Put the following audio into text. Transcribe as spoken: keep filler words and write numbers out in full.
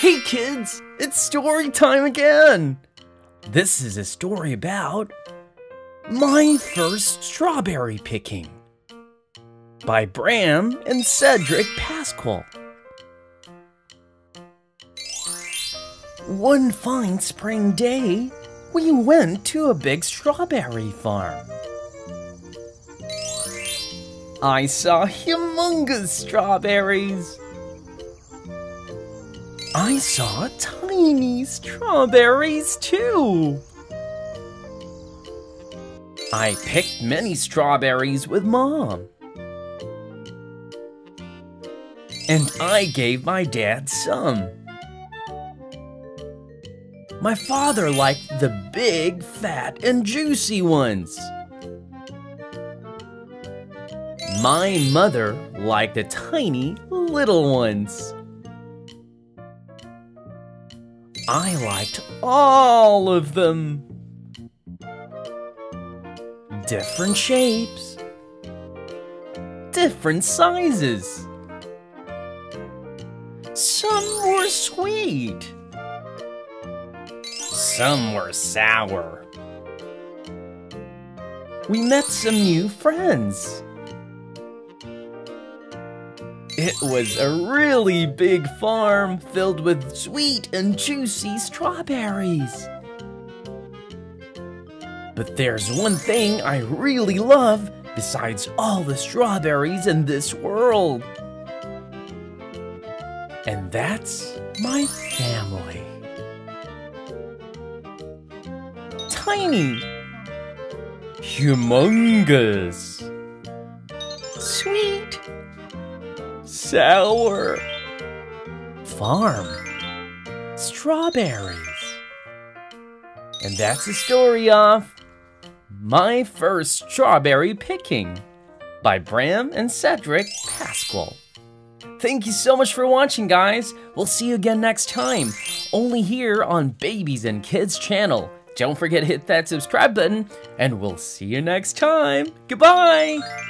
Hey kids, it's story time again! This is a story about my first strawberry picking by Bram and Cedric Pasquale. One fine spring day, we went to a big strawberry farm. I saw humongous strawberries. I saw tiny strawberries too. I picked many strawberries with Mom. And I gave my dad some. My father liked the big, fat, and juicy ones. My mother liked the tiny, little ones. I liked all of them. Different shapes, different sizes. Some were sweet, some were sour. We met some new friends. It was a really big farm filled with sweet and juicy strawberries. But there's one thing I really love besides all the strawberries in this world. And that's my family. Tiny, humongous, sweet, sour, farm, strawberries. And that's the story of My First Strawberry Picking by Bram and Cedric Pasquale. Thank you so much for watching, guys. We'll see you again next time, only here on Babies and Kids Channel. Don't forget to hit that subscribe button, and we'll see you next time. Goodbye!